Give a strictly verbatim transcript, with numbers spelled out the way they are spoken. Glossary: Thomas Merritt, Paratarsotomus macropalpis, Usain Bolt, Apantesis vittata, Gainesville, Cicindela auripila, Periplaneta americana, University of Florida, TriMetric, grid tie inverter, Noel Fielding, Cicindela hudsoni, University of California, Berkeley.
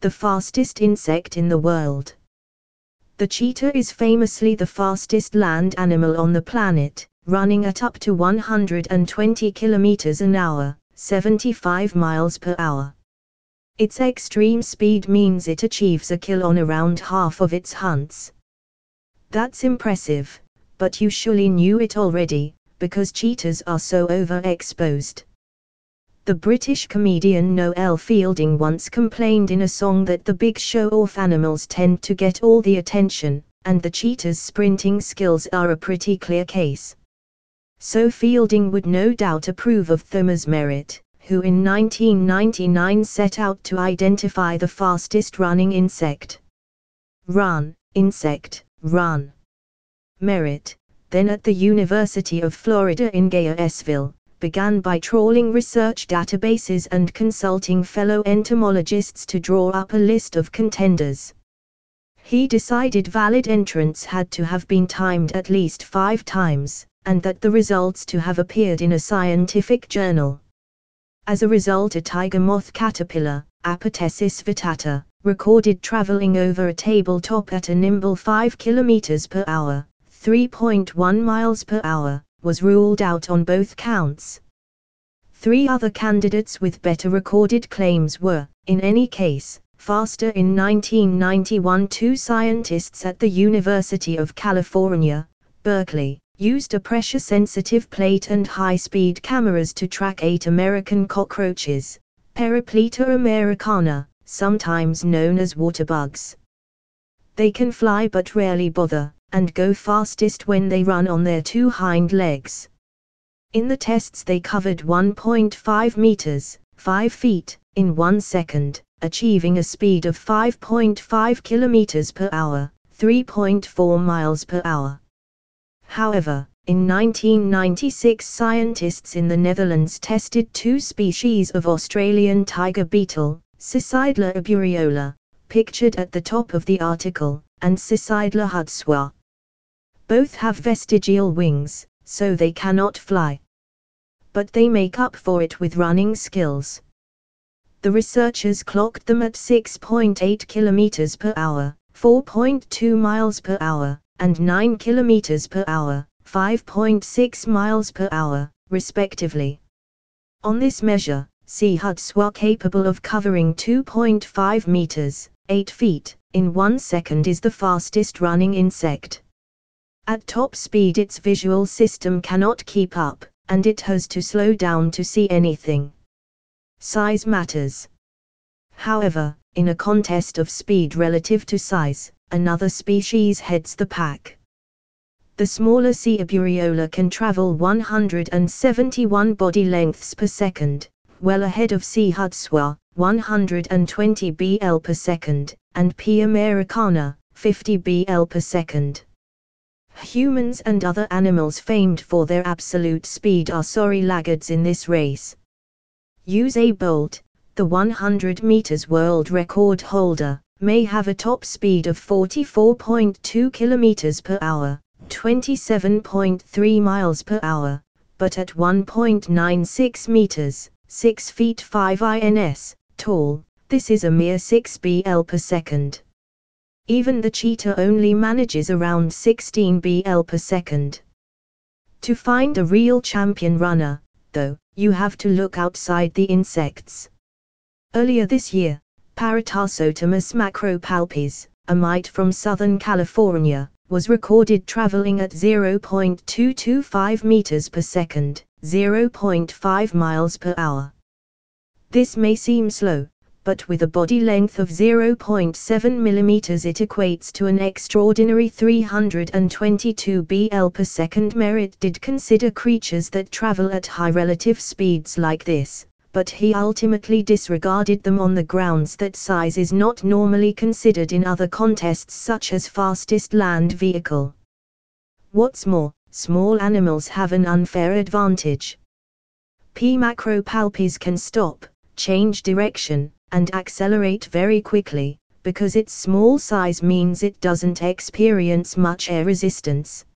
the fastest insect in the world. The cheetah is famously the fastest land animal on the planet, running at up to one hundred twenty kilometers an hour, seventy-five miles per hour. Its extreme speed means it achieves a kill on around half of its hunts. That's impressive, but you surely knew it already, because cheetahs are so overexposed. The British comedian Noel Fielding once complained in a song that the big show-off animals tend to get all the attention, and the cheetah's sprinting skills are a pretty clear case. So Fielding would no doubt approve of Thomas Merritt, who in nineteen ninety-nine set out to identify the fastest running insect. Run, insect, run. Merritt, then at the University of Florida in Gainesville, began by trawling research databases and consulting fellow entomologists to draw up a list of contenders. He decided valid entrants had to have been timed at least five times, and that the results to have appeared in a scientific journal. As a result, a tiger moth caterpillar, Apantesis vittata, recorded traveling over a tabletop at a nimble five kilometers per hour, three point one miles per hour. Was ruled out on both counts. Three other candidates with better recorded claims were, in any case, faster. In nineteen ninety-one, two scientists at the University of California, Berkeley, used a pressure-sensitive plate and high-speed cameras to track eight American cockroaches, Periplaneta americana, sometimes known as waterbugs. They can fly but rarely bother, and go fastest when they run on their two hind legs. In the tests they covered one point five meters, five feet, in one second, achieving a speed of five point five kilometers per hour, three point four miles per hour. However, in nineteen ninety-six scientists in the Netherlands tested two species of Australian tiger beetle, Cicindela auripila, pictured at the top of the article, and Cicindela hudsoni. Both have vestigial wings, so they cannot fly. But they make up for it with running skills. The researchers clocked them at six point eight kilometers per hour, four point two miles per hour, and nine kilometers per hour, five point six miles per hour, respectively. On this measure, C. hudsoni capable of covering two point five meters, eight feet, in one second is the fastest running insect. At top speed its visual system cannot keep up, and it has to slow down to see anything. Size matters. However, in a contest of speed relative to size, another species heads the pack. The smaller C. auripila can travel one hundred seventy-one body lengths per second, well ahead of C. hudsoni, one hundred twenty B L per second, and P. americana, fifty B L per second. Humans and other animals famed for their absolute speed are sorry laggards in this race. Usain Bolt, the one hundred meters world record holder, may have a top speed of forty-four point two kilometers per hour, twenty-seven point three miles per hour, but at one point nine six meters, six feet five inches, tall, this is a mere six B L per second. Even the cheetah only manages around sixteen B L per second. To find a real champion runner, though, you have to look outside the insects. Earlier this year, Paratarsotomus macropalpis, a mite from Southern California, was recorded traveling at zero point two two five meters per second, zero point five miles per hour. This may seem slow, but with a body length of zero point seven millimeters it equates to an extraordinary three hundred twenty-two B L per second. Merritt did consider creatures that travel at high relative speeds like this, but he ultimately disregarded them on the grounds that size is not normally considered in other contests such as fastest land vehicle. What's more, small animals have an unfair advantage. P. macropalpis can stop, change direction, and accelerate very quickly, because its small size means it doesn't experience much air resistance.